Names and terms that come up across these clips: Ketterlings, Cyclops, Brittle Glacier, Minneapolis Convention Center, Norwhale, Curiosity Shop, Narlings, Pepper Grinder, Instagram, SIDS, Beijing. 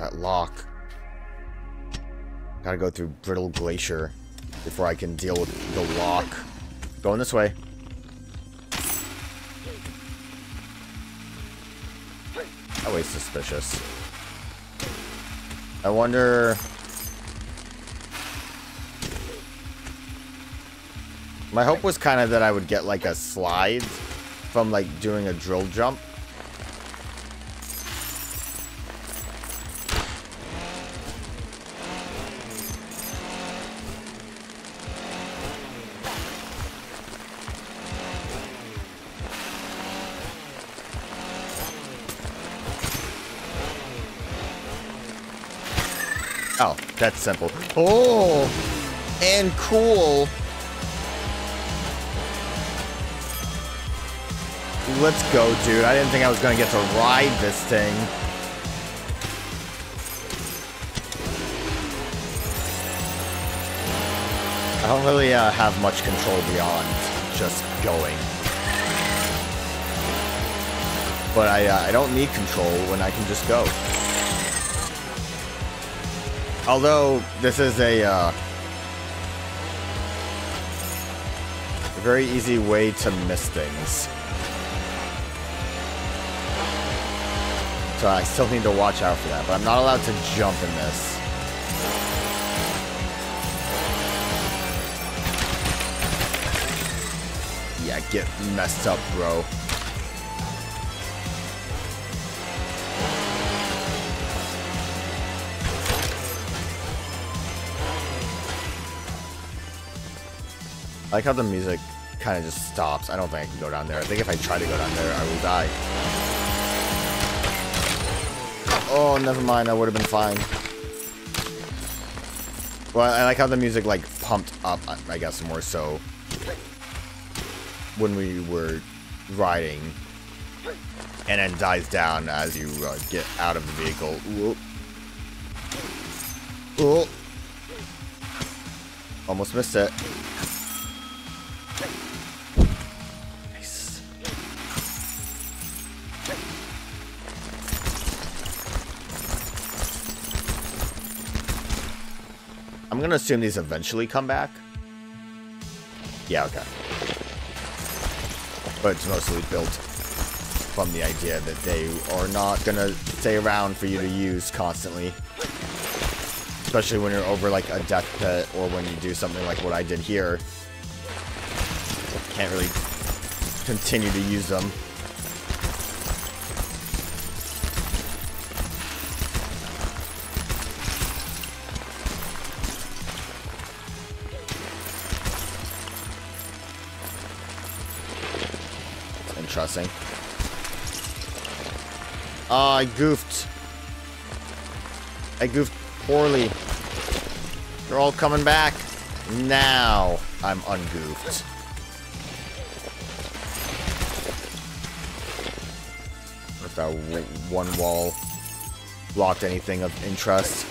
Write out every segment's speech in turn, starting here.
that lock. Gotta go through Brittle Glacier before I can deal with the lock. Going this way. That way's suspicious. I wonder... My hope was kind of that I would get, like, a slide from, like, doing a drill jump. Oh, that's simple. Oh! And cool! Let's go, dude. I didn't think I was gonna get to ride this thing. I don't really have much control beyond just going. But I don't need control when I can just go. Although, this is a very easy way to miss things. So I still need to watch out for that, but I'm not allowed to jump in this. Yeah, get messed up, bro. I like how the music kind of just stops. I don't think I can go down there. I think if I try to go down there, I will die. Oh, never mind. I would have been fine. Well, I like how the music, like, pumped up, I guess, more so when we were riding, and then dies down as you get out of the vehicle. Whoop. Whoop. Almost missed it. I'm gonna assume these eventually come back. Yeah, okay. But it's mostly built from the idea that they are not gonna stay around for you to use constantly. Especially when you're over, like, a death pit, or when you do something like what I did here. Can't really continue to use them. Interesting. Ah, I goofed. I goofed poorly. They're all coming back. Now I'm ungoofed. If that one wall blocked anything of interest.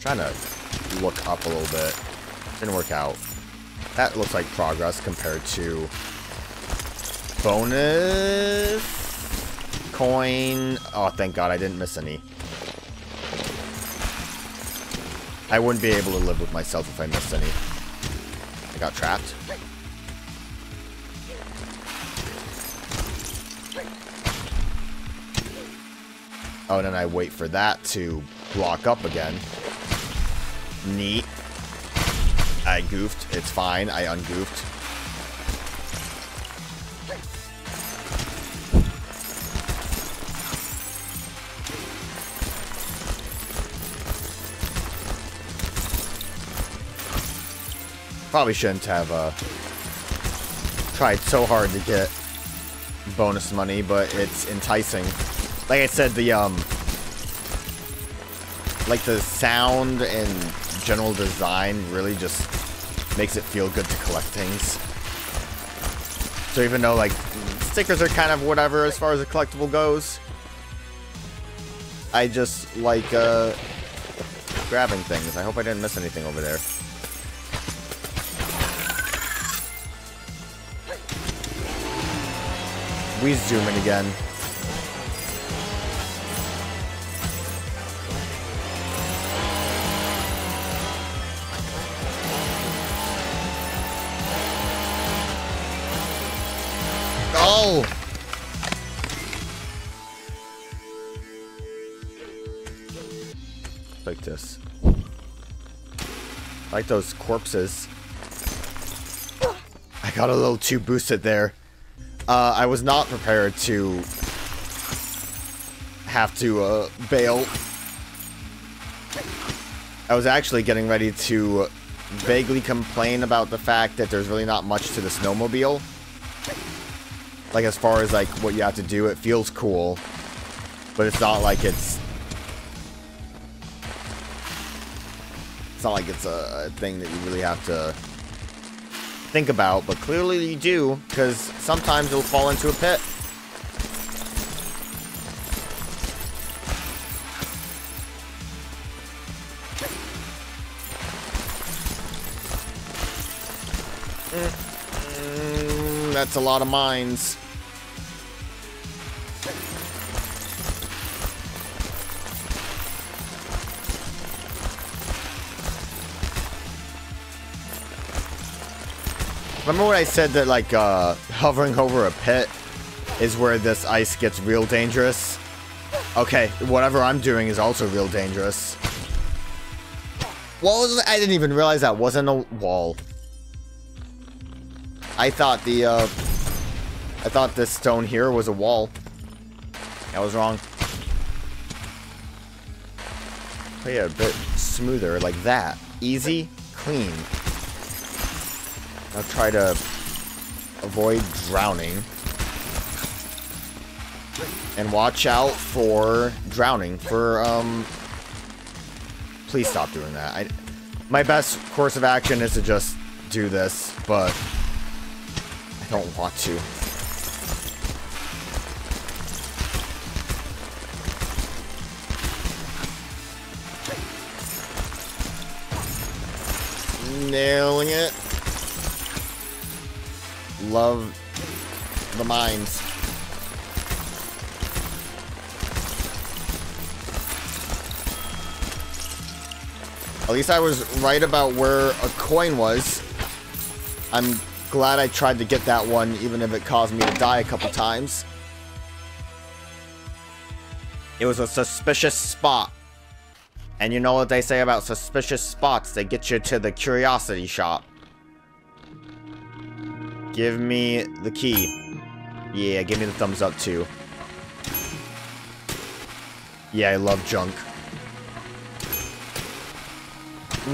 Trying to look up a little bit. Didn't work out. That looks like progress compared to bonus coin. Oh, thank God I didn't miss any. I wouldn't be able to live with myself if I missed any. I got trapped. Oh, and then I wait for that to block up again. Neat. I goofed. It's fine. I ungoofed. Probably shouldn't have tried so hard to get bonus money, but it's enticing. Like I said, the like the sound and general design really just makes it feel good to collect things. So even though, like, stickers are kind of whatever as far as a collectible goes, I just like grabbing things. I hope I didn't miss anything over there. We zoom in again. Oh! Like this. Like those corpses. I got a little too boosted there. I was not prepared to have to bail. I was actually getting ready to vaguely complain about the fact that there's really not much to the snowmobile. Like, as far as, like, what you have to do, it feels cool, but it's not like it's a thing that you really have to think about, but clearly you do, because sometimes you'll fall into a pit. That's a lot of mines. Remember when I said that, like, hovering over a pit is where this ice gets real dangerous? Okay, whatever I'm doing is also real dangerous. What was that? I didn't even realize that wasn't a wall. I thought this stone here was a wall. I was wrong. Play it a bit smoother, like that. Easy, clean. I'll try to avoid drowning. And watch out for drowning. Please stop doing that. My best course of action is to just do this, but I don't want to. Nailing it. Love the mines. At least I was right about where a coin was. I'm glad I tried to get that one, even if it caused me to die a couple times. It was a suspicious spot. And you know what they say about suspicious spots? They get you to the Curiosity Shop. Give me the key. Yeah, give me the thumbs up too. Yeah, I love junk.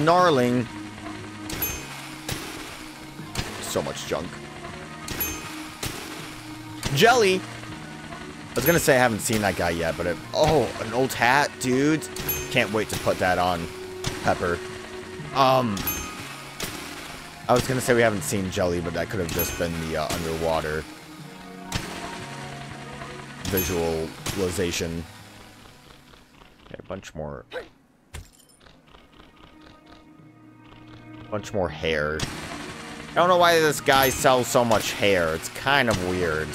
Gnarling. So much junk. Jelly! I was gonna say I haven't seen that guy yet, but oh, an old hat, dude. Can't wait to put that on, Pepper. I was gonna say we haven't seen Jelly, but that could have just been the underwater visualization. Okay, a bunch more hair. I don't know why this guy sells so much hair. It's kind of weird.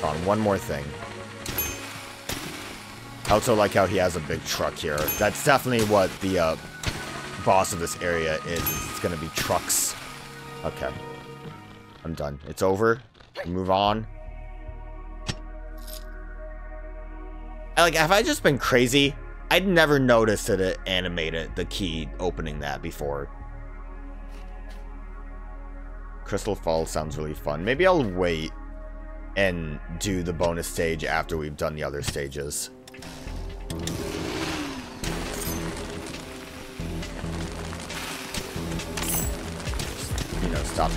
Hold on, one more thing. I also like how he has a big truck here. That's definitely what the boss of this area is. It's gonna be trucks. Okay. I'm done. It's over. Move on. Like, have I just been crazy? I'd never noticed that it animated the key opening that before. Crystal Falls sounds really fun. Maybe I'll wait and do the bonus stage after we've done the other stages. You know, stop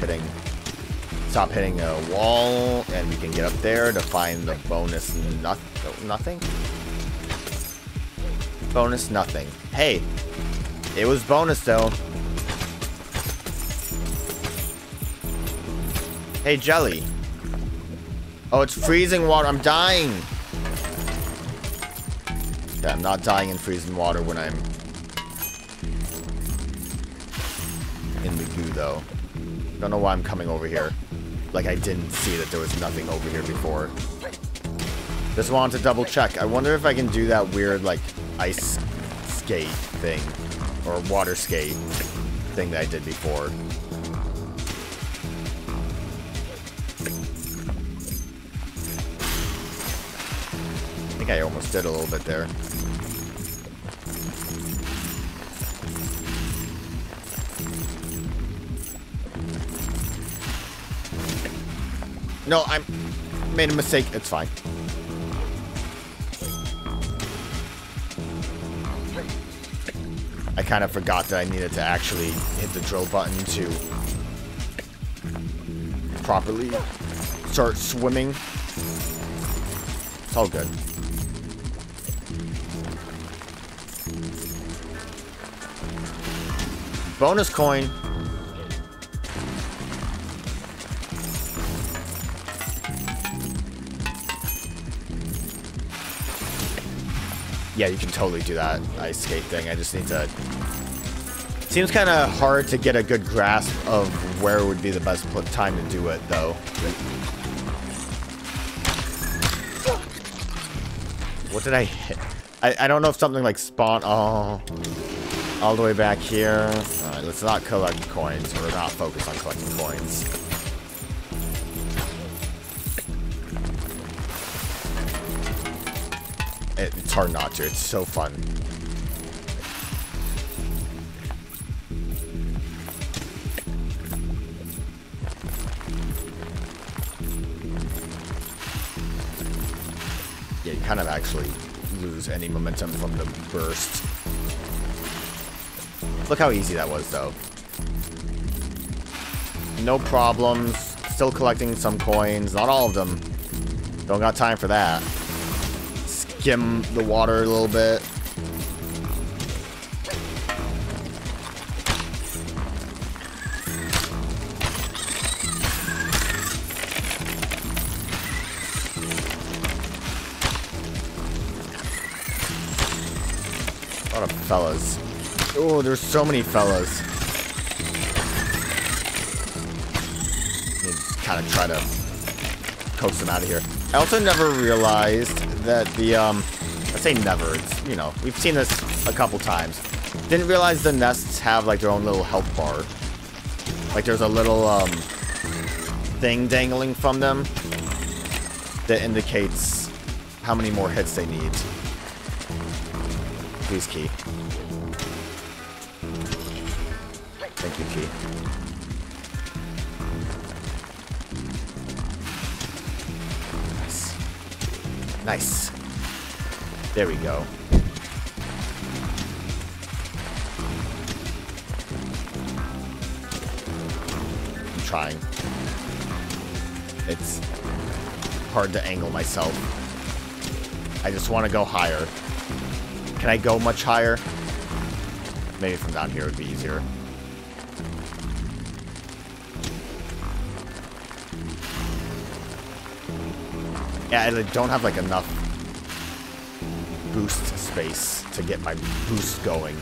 hitting a wall, and we can get up there to find the bonus nothing? Bonus nothing. Hey, it was bonus though. Hey, jelly. Oh, it's freezing water. I'm dying. Yeah, I'm not dying in freezing water when I'm in the goo, though. Don't know why I'm coming over here. Like, I didn't see that there was nothing over here before. Just wanted to double check. I wonder if I can do that weird, like, ice skate thing. Or water skate thing that I did before. I think I almost did a little bit there. No, I made a mistake. It's fine. I kind of forgot that I needed to actually hit the drill button to properly start swimming. It's all good. Bonus coin. Yeah, you can totally do that ice skate thing. I just need to... Seems kind of hard to get a good grasp of where would be the best time to do it, though. What did I hit? I don't know if something like spawn... Oh, all the way back here. All right, let's not collect coins. We're not focused on collecting coins. It's hard not to. It's so fun. Yeah, you kind of actually lose any momentum from the burst. Look how easy that was, though. No problems. Still collecting some coins. Not all of them. Don't got time for that. Skim the water a little bit. A lot of fellas. Oh, there's so many fellas. Kind of try to coax them out of here. I also never realized that the, I say never, it's, you know, we've seen this a couple times. Didn't realize the nests have, like, their own little health bar. Like, there's a little, thing dangling from them that indicates how many more hits they need. Please, key. Thank you, key. Nice. There we go. I'm trying. It's hard to angle myself. I just want to go higher. Can I go much higher? Maybe from down here would be easier. Yeah, I don't have, like, enough boost space to get my boost going.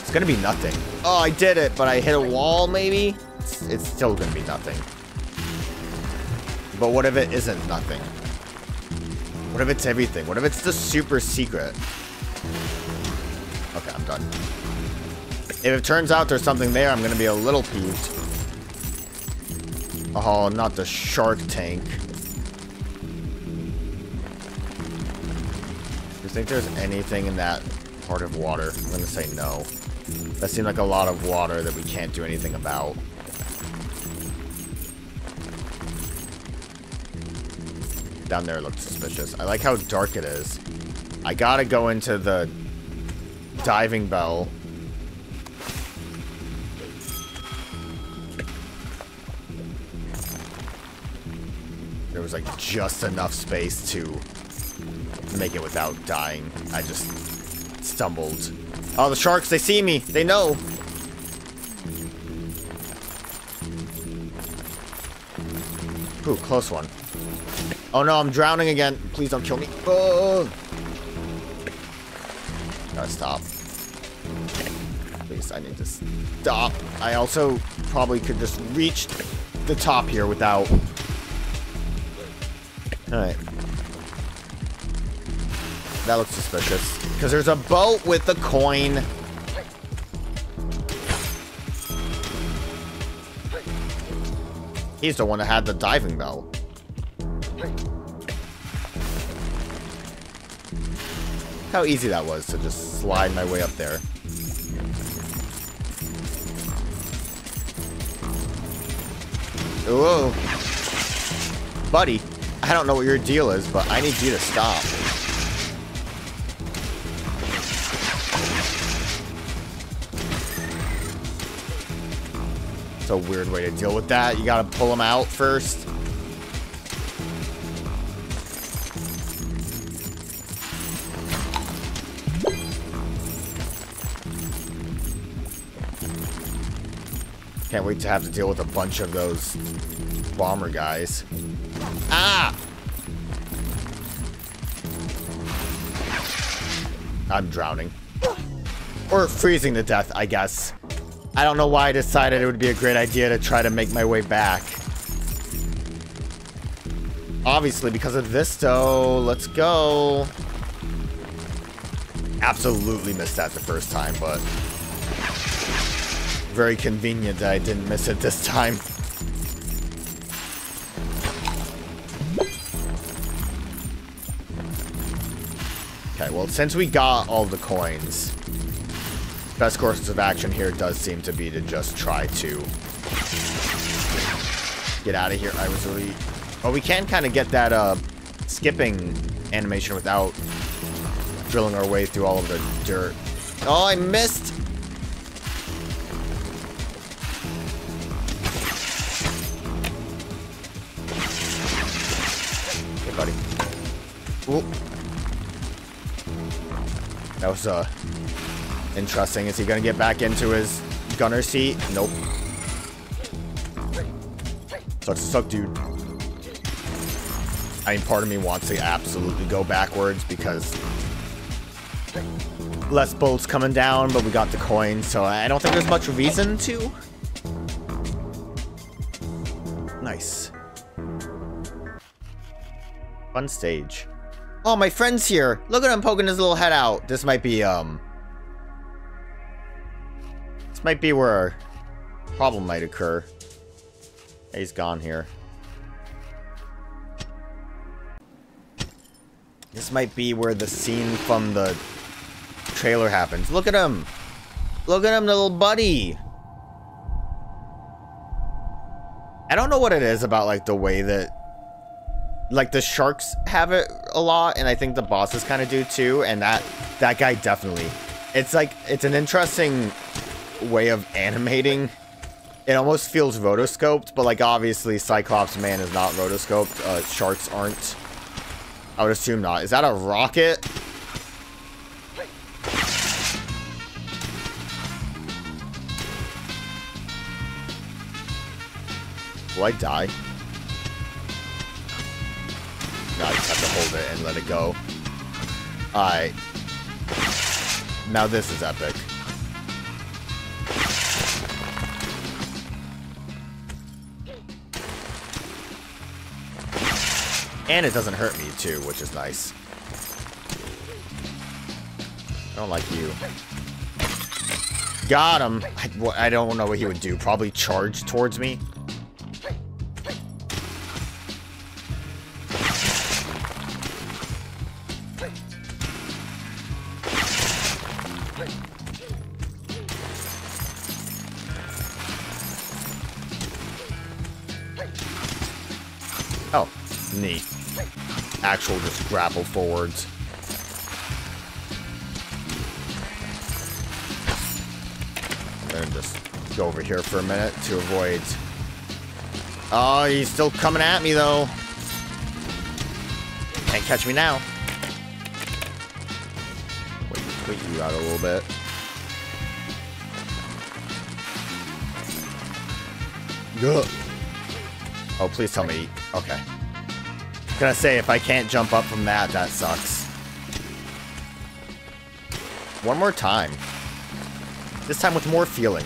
It's gonna be nothing. Oh, I did it, but I hit a wall, maybe? It's still gonna be nothing. But what if it isn't nothing? What if it's everything? What if it's the super secret? Okay, I'm done. If it turns out there's something there, I'm gonna be a little peeved. Oh, not the shark tank. Do you think there's anything in that part of water? I'm gonna say no. That seemed like a lot of water that we can't do anything about. Down there looks suspicious. I like how dark it is. I gotta go into the diving bell. There was like just enough space to make it without dying. I just stumbled. Oh, the sharks, they see me. They know. Ooh, close one. Oh no, I'm drowning again. Please don't kill me. Oh. Gotta stop. Please, I need to stop. I also probably could just reach the top here without... Alright. That looks suspicious. Because there's a boat with a coin. He's the one that had the diving bell. How easy that was to just slide my way up there. Whoa. Buddy, I don't know what your deal is, but I need you to stop. It's a weird way to deal with that. You gotta pull him out first. Can't wait to have to deal with a bunch of those bomber guys. Ah! I'm drowning. Or freezing to death, I guess. I don't know why I decided it would be a great idea to try to make my way back. Obviously, because of this, though. Let's go. Absolutely missed that the first time, but... very convenient that I didn't miss it this time. Okay, well, since we got all the coins, best course of action here does seem to be to just try to get out of here. I was really... Well, we can kind of get that skipping animation without drilling our way through all of the dirt. Oh, I missed! Ooh. That was interesting. Is he gonna get back into his gunner seat? Nope. Sucks to suck, dude. I mean, part of me wants to absolutely go backwards because less bolts coming down, but we got the coin, so I don't think there's much reason to. Nice. Fun stage. Oh, my friend's here. Look at him poking his little head out. This might be, this might be where a problem might occur. Hey, he's gone here. This might be where the scene from the trailer happens. Look at him. Look at him, little buddy. I don't know what it is about, like, the way that... Like, the sharks have it a lot, and I think the bosses kind of do, too, and that guy definitely. It's like, it's an interesting way of animating. It almost feels rotoscoped, but, like, obviously Cyclops Man is not rotoscoped. Sharks aren't. I would assume not. Is that a rocket? Will I die? I just have to hold it and let it go. Alright. Now this is epic. And it doesn't hurt me, too, which is nice. I don't like you. Got him! I don't know what he would do. Probably charge towards me. Oh, neat. Actual just grapple forwards. And just go over here for a minute to avoid... Oh, he's still coming at me, though. Can't catch me now. Wait you out a little bit. Good. Oh, please tell me. Okay. I'm gonna say, if I can't jump up from that, that sucks. One more time. This time with more feeling.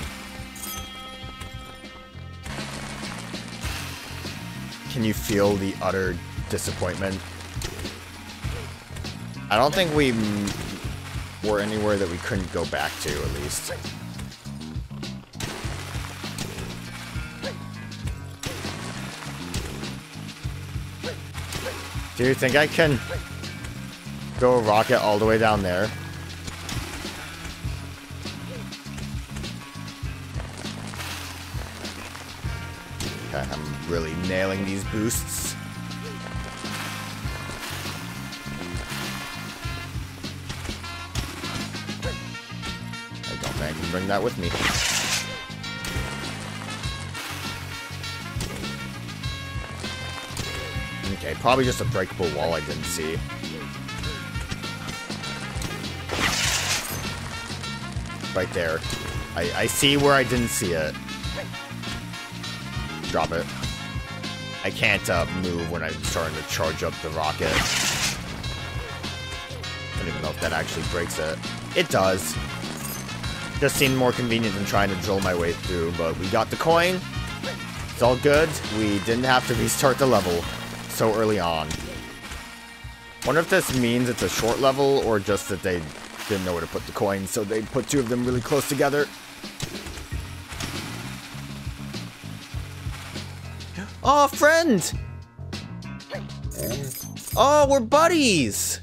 Can you feel the utter disappointment? I don't think we were anywhere that we couldn't go back to, at least. Do you think I can throw a rocket all the way down there? Okay, I'm really nailing these boosts. I don't think I can bring that with me. Okay, probably just a breakable wall I didn't see. Right there. I see where I didn't see it. Drop it. I can't move when I'm starting to charge up the rocket. I don't even know if that actually breaks it. It does. Just seemed more convenient than trying to drill my way through, but we got the coin. It's all good. We didn't have to restart the level so early on. Wonder if this means it's a short level or just that they didn't know where to put the coins, so they put two of them really close together. Oh, friend! Oh, we're buddies!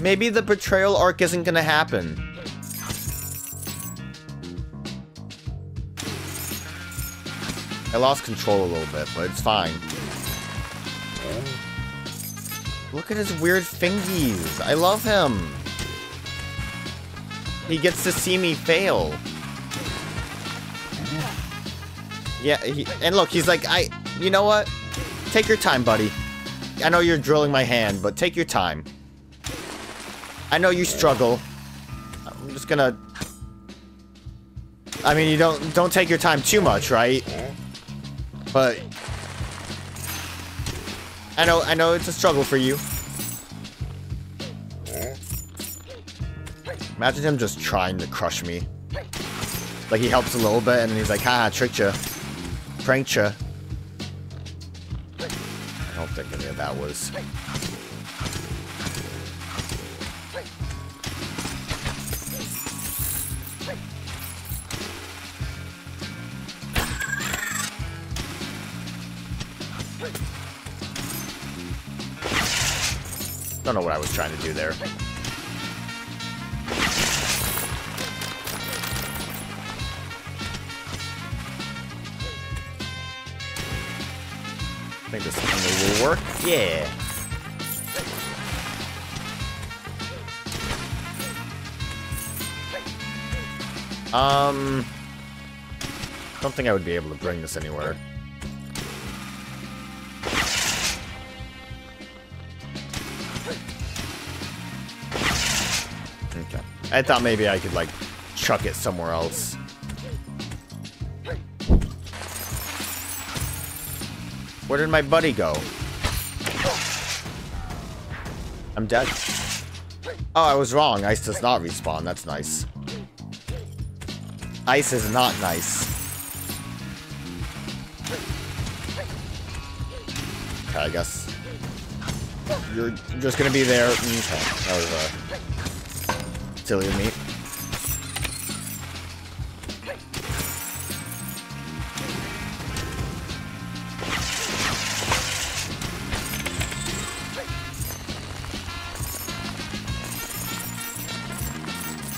Maybe the betrayal arc isn't gonna happen. I lost control a little bit, but it's fine. Look at his weird fingies. I love him. He gets to see me fail. Yeah, and look, he's like, you know what? Take your time, buddy. I know you're drilling my hand, but take your time. I know you struggle. I'm just gonna... I mean, you don't take your time too much, right? But I know it's a struggle for you. Imagine him just trying to crush me. Like, he helps a little bit, and he's like, haha, tricked ya. Pranked ya. I don't think any of that was... Don't know what I was trying to do there. I think this thing will work. Yeah. Don't think I would be able to bring this anywhere. I thought maybe I could, like, chuck it somewhere else. Where did my buddy go? I'm dead. Oh, I was wrong. Ice does not respawn. That's nice. Ice is not nice. Okay, I guess. You're just gonna be there. Okay, that was silly of me.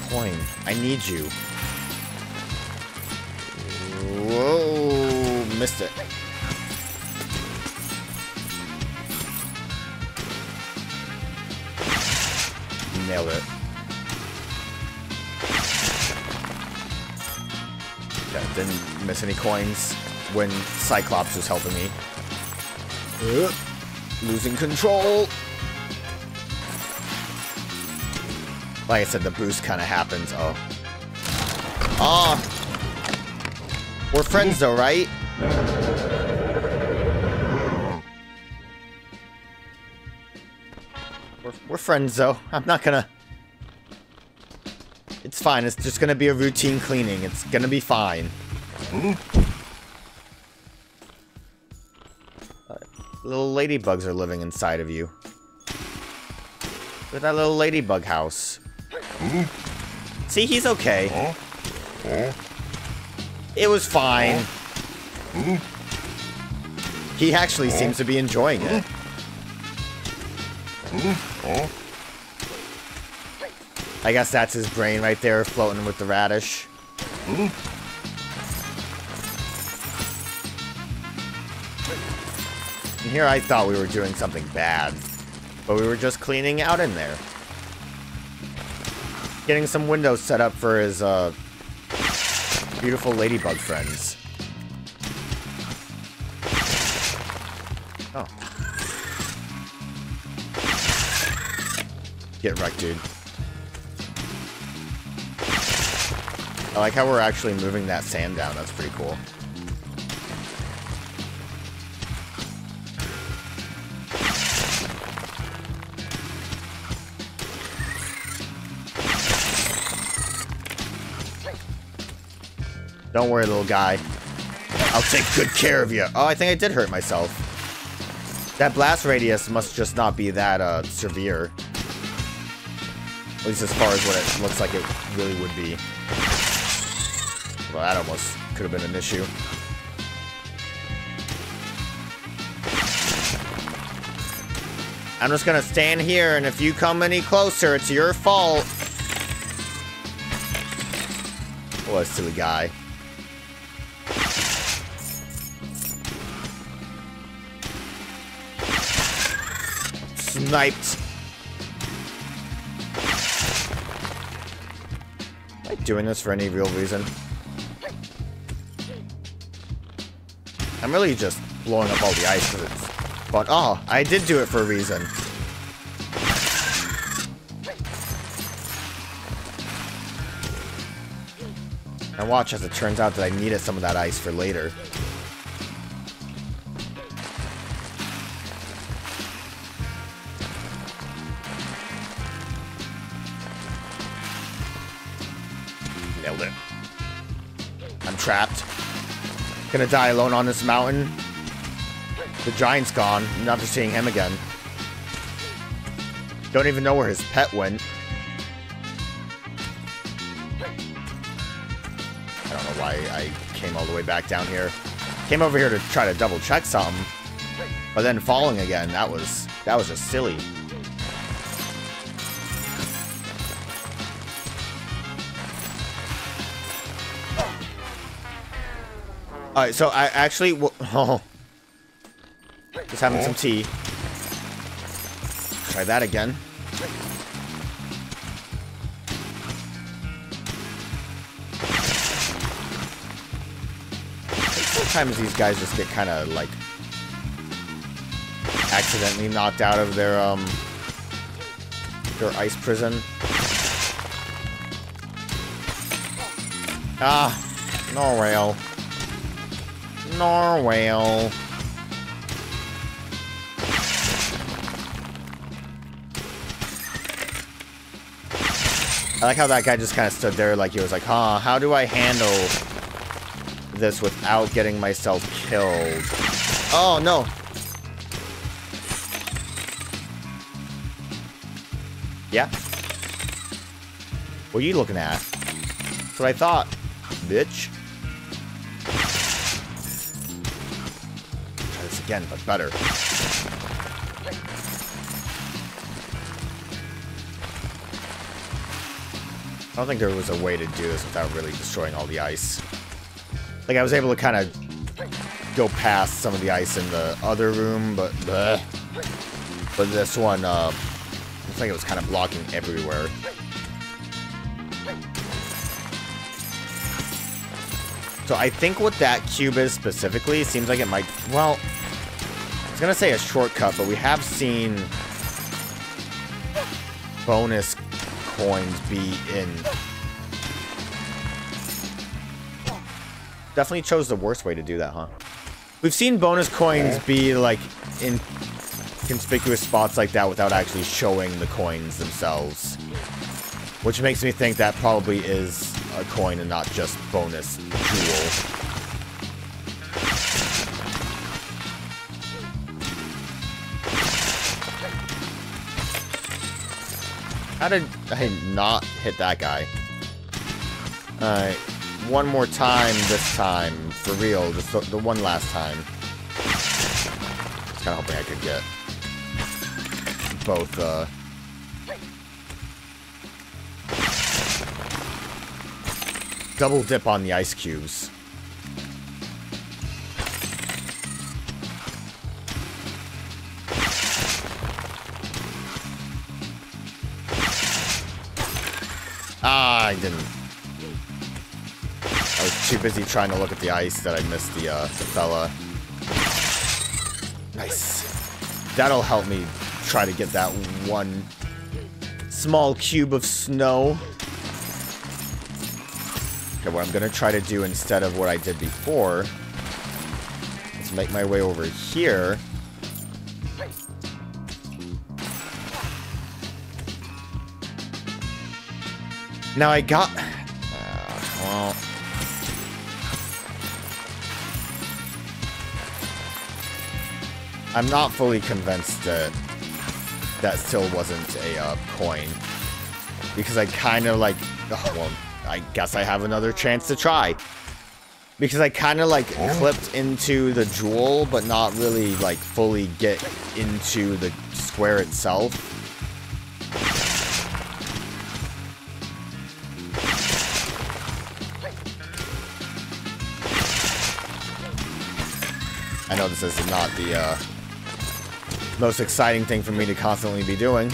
Coin, I need you. Whoa, missed it. Nailed it. Didn't miss any coins when Cyclops was helping me. Losing control. Like I said, the boost kind of happens. Oh. We're friends though, right? We're friends, though. I'm not gonna... It's fine. It's just gonna be a routine cleaning. It's gonna be fine. Little ladybugs are living inside of you. Look at that little ladybug house. See, he's okay. It was fine. He actually seems to be enjoying it. I guess that's his brain right there, floating with the radish. And here I thought we were doing something bad, but we were just cleaning out in there. Getting some windows set up for his beautiful ladybug friends. Oh. Get wrecked, dude. I like how we're actually moving that sand down. That's pretty cool. Don't worry, little guy. I'll take good care of you. Oh, I think I did hurt myself. That blast radius must just not be that severe. At least as far as what it looks like it really would be. Well, that almost could have been an issue. I'm just gonna stand here, and if you come any closer, it's your fault. Oh, that's silly guy. Sniped. Am I doing this for any real reason? I'm really just blowing up all the ice because it's fun. Oh, I did do it for a reason. And watch as it turns out that I needed some of that ice for later. Nailed it. I'm trapped. Gonna die alone on this mountain. The giant's gone. I'm never seeing him again. Don't even know where his pet went. I don't know why I came all the way back down here. Came over here to try to double check something, but then falling again. That was just silly. All right, so I actually just having some tea. Try that again. Sometimes these guys just get kind of like accidentally knocked out of their ice prison. Ah, Norwhale. Norwhale. I like how that guy just kind of stood there like he was like, huh, how do I handle this without getting myself killed? Oh no! Yeah? What are you looking at? That's what I thought, bitch. Try this again, but better. I don't think there was a way to do this without really destroying all the ice. Like, I was able to kind of go past some of the ice in the other room, but this one, looks like it was kind of blocking everywhere. So I think what that cube is specifically, seems like it might, well, I was gonna say a shortcut, but we have seen bonus coins be in Definitely chose the worst way to do that, huh? We've seen bonus coins be, like, in conspicuous spots like that without actually showing the coins themselves. Which makes me think that probably is a coin and not just bonus fuel. How did I not hit that guy? Alright. One more time this time. For real. Just the one last time. I was kind of hoping I could get both, double dip on the ice cubes. Ah, I didn't. I was too busy trying to look at the ice that I missed the fella. Nice. That'll help me try to get that one small cube of snow. Okay, what I'm gonna try to do instead of what I did before is make my way over here. Now I got... well. I'm not fully convinced that that still wasn't a coin. Because I kind of like... Oh, well, I guess I have another chance to try. Because I kind of like clipped into the jewel, but not really like fully get into the square itself. I know this is not the most exciting thing for me to constantly be doing,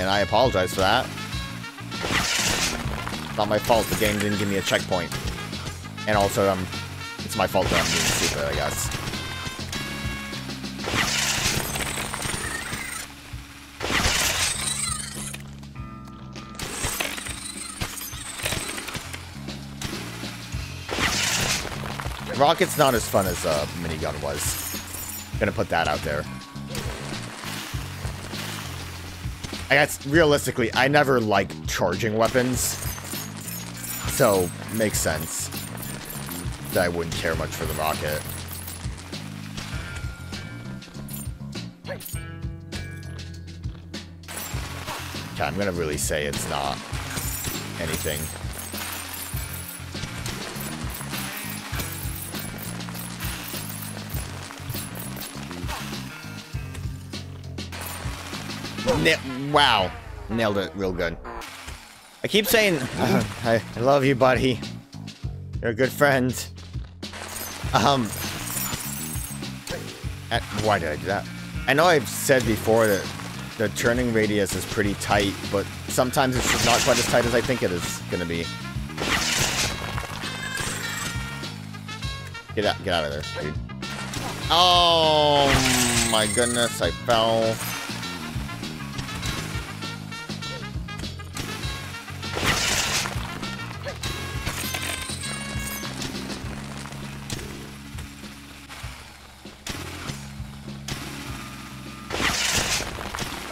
and I apologize for that. It's not my fault the game didn't give me a checkpoint. And also, it's my fault that I'm being stupid, I guess. Rocket's not as fun as a minigun was. Gonna put that out there. I guess, realistically, I never like charging weapons. So, makes sense that I wouldn't care much for the rocket. Okay, I'm gonna really say it's not anything. Wow. Nailed it real good. I keep saying, I love you, buddy. You're a good friend. Why did I do that? I know I've said before that the turning radius is pretty tight, but sometimes it's just not quite as tight as I think it is gonna be. Get out of there, dude. Oh my goodness, I fell.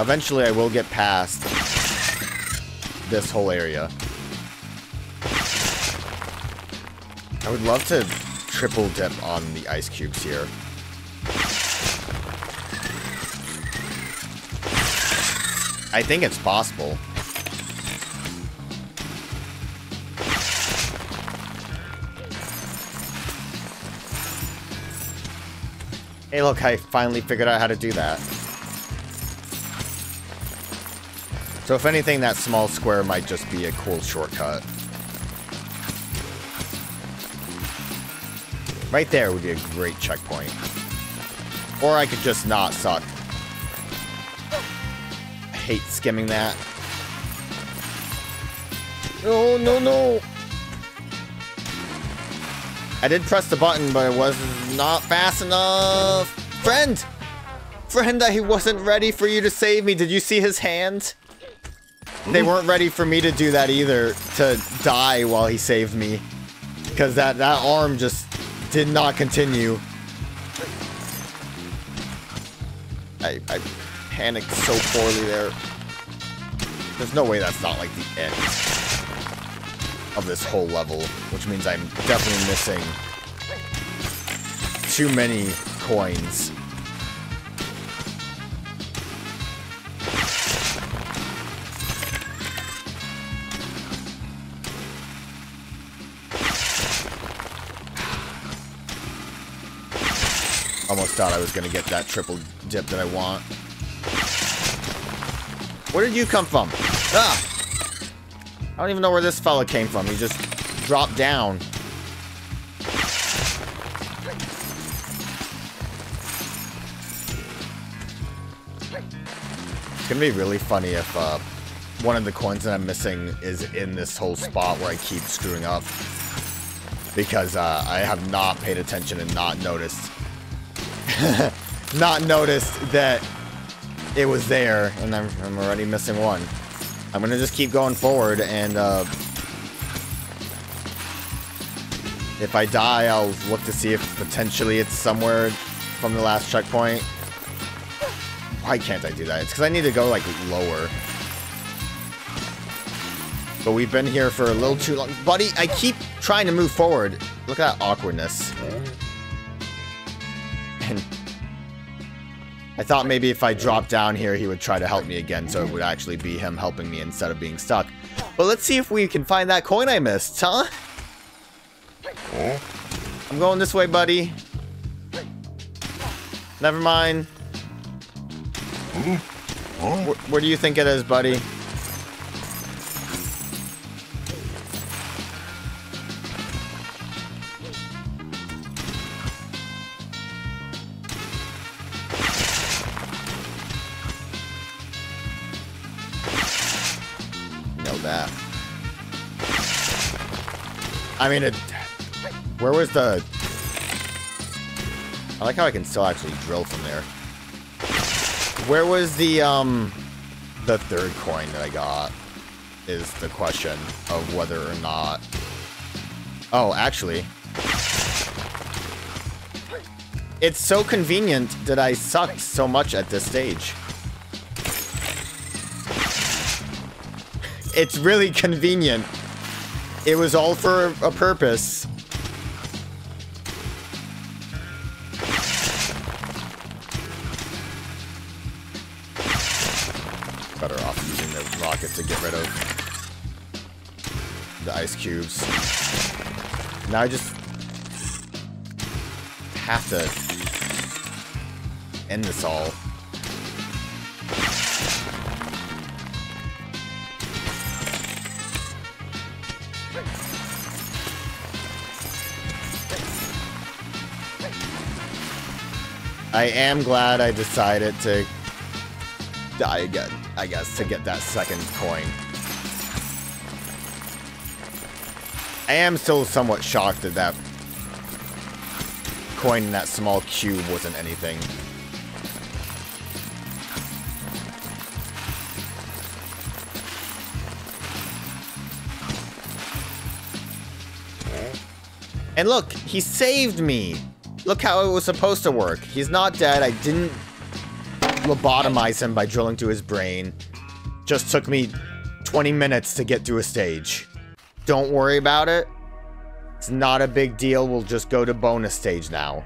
Eventually, I will get past this whole area. I would love to triple dip on the ice cubes here. I think it's possible. Hey, look, I finally figured out how to do that. So if anything, that small square might just be a cool shortcut. Right there would be a great checkpoint. Or I could just not suck. I hate skimming that. No, no, no! I did press the button, but it was not fast enough! Friend! Friend, I wasn't ready for you to save me. Did you see his hand? They weren't ready for me to do that either, to die while he saved me. Because that arm just did not continue. I panicked so poorly there. There's no way that's not like the end of this whole level, which means I'm definitely missing too many coins. Almost thought I was gonna get that triple dip that I want. Where did you come from? Ah! I don't even know where this fella came from. He just dropped down. It's gonna be really funny if one of the coins that I'm missing is in this whole spot where I keep screwing up. Because I have not paid attention and not noticed. that it was there, and I'm already missing one. I'm gonna just keep going forward, and if I die, I'll look to see if potentially it's somewhere from the last checkpoint. Why can't I do that? It's because I need to go like lower. But we've been here for a little too long, buddy. I keep trying to move forward. Look at that awkwardness. I thought maybe if I dropped down here, he would try to help me again, so it would actually be him helping me instead of being stuck. But let's see if we can find that coin I missed, huh? I'm going this way, buddy. Never mind. Where do you think it is, buddy? I mean, where was the... I like how I can still actually drill from there. Where was the third coin that I got is the question of whether or not... Oh, actually. It's so convenient that I sucked so much at this stage. It's really convenient. It was all for a purpose. Better off using the rocket to get rid of the ice cubes. Now I just have to end this all. I am glad I decided to die again, I guess, to get that second coin. I am still somewhat shocked that that coin in that small cube wasn't anything. And look, he saved me! Look how it was supposed to work. He's not dead. I didn't lobotomize him by drilling through his brain. Just took me 20 minutes to get through a stage. Don't worry about it. It's not a big deal. We'll just go to bonus stage now.